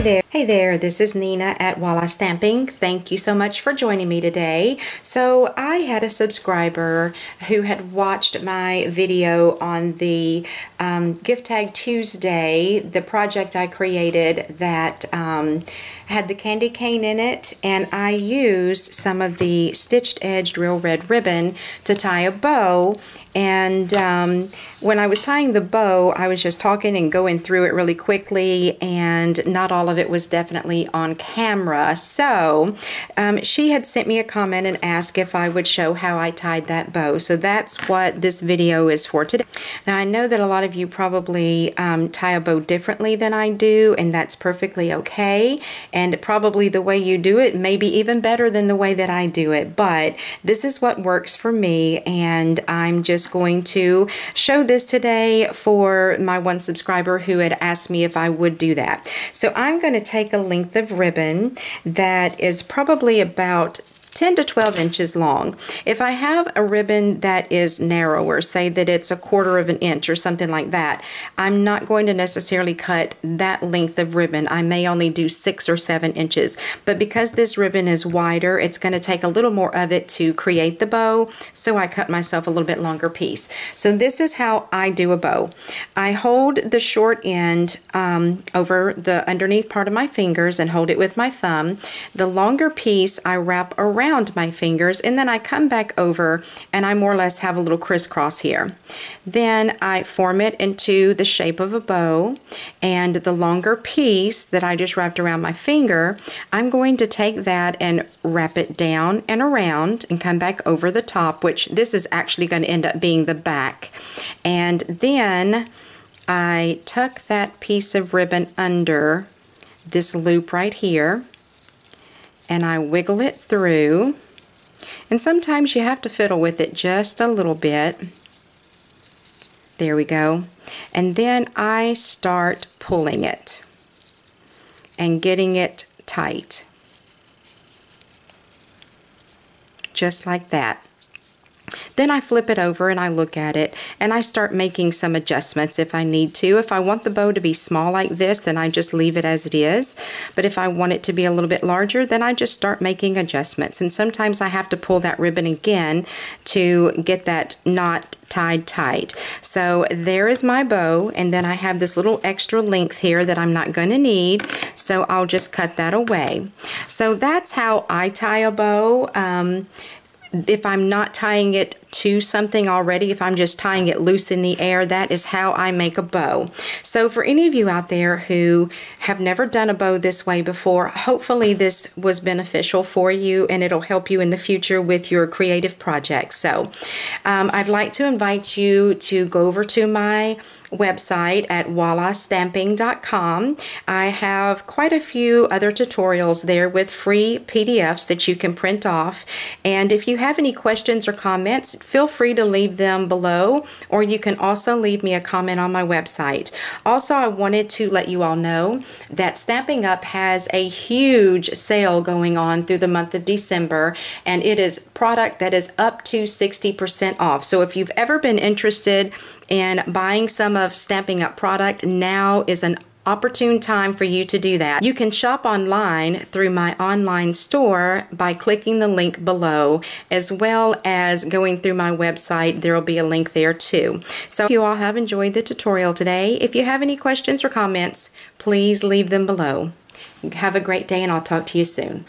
Hey there, this is Nina at Walla Stamping. Thank you so much for joining me today. So I had a subscriber who had watched my video on the Gift Tag Tuesday, the project I created that had the candy cane in it, and I used some of the stitched edged real red ribbon to tie a bow. And when I was tying the bow, I was just talking and going through it really quickly, and not all of it was definitely on camera. So she had sent me a comment and asked if I would show how I tied that bow. So that's what this video is for today. Now I know that a lot of you probably tie a bow differently than I do, and that's perfectly okay. And probably the way you do it may be even better than the way that I do it, but this is what works for me, and I'm just going to show this today for my one subscriber who had asked me if I would do that. So I'm going to take a length of ribbon that is probably about 10 to 12 inches long. If I have a ribbon that is narrower, say that it's a quarter of an inch or something like that, I'm not going to necessarily cut that length of ribbon. I may only do 6 or 7 inches, but because this ribbon is wider, it's going to take a little more of it to create the bow, so I cut myself a little bit longer piece. So this is how I do a bow. I hold the short end over the underneath part of my fingers and hold it with my thumb. The longer piece I wrap around my fingers, and then I come back over and I more or less have a little crisscross here. Then I form it into the shape of a bow, and the longer piece that I just wrapped around my finger, I'm going to take that and wrap it down and around and come back over the top, which this is actually going to end up being the back. And then I tuck that piece of ribbon under this loop right here, and I wiggle it through, and sometimes you have to fiddle with it just a little bit. There we go. And then I start pulling it and getting it tight, just like that. Then I flip it over and I look at it, and I start making some adjustments if I need to. If I want the bow to be small like this, then I just leave it as it is. But if I want it to be a little bit larger, then I just start making adjustments. And sometimes I have to pull that ribbon again to get that knot tied tight. So there is my bow, and then I have this little extra length here that I'm not going to need, so I'll just cut that away. So that's how I tie a bow. If I'm not tying it to something already, if I'm just tying it loose in the air, that is how I make a bow. So for any of you out there who have never done a bow this way before, hopefully this was beneficial for you and it'll help you in the future with your creative projects. So I'd like to invite you to go over to my website at wallastamping.com. I have quite a few other tutorials there with free PDFs that you can print off. And if you have any questions or comments, feel free to leave them below, or you can also leave me a comment on my website. Also, I wanted to let you all know that Stampin' Up! Has a huge sale going on through the month of December, and it is product that is up to 60% off. So if you've ever been interested in buying some of Stampin' Up! Product, now is an opportune time for you to do that. You can shop online through my online store by clicking the link below, as well as going through my website. There will be a link there too. So if you all have enjoyed the tutorial today, if you have any questions or comments, please leave them below. Have a great day, and I'll talk to you soon.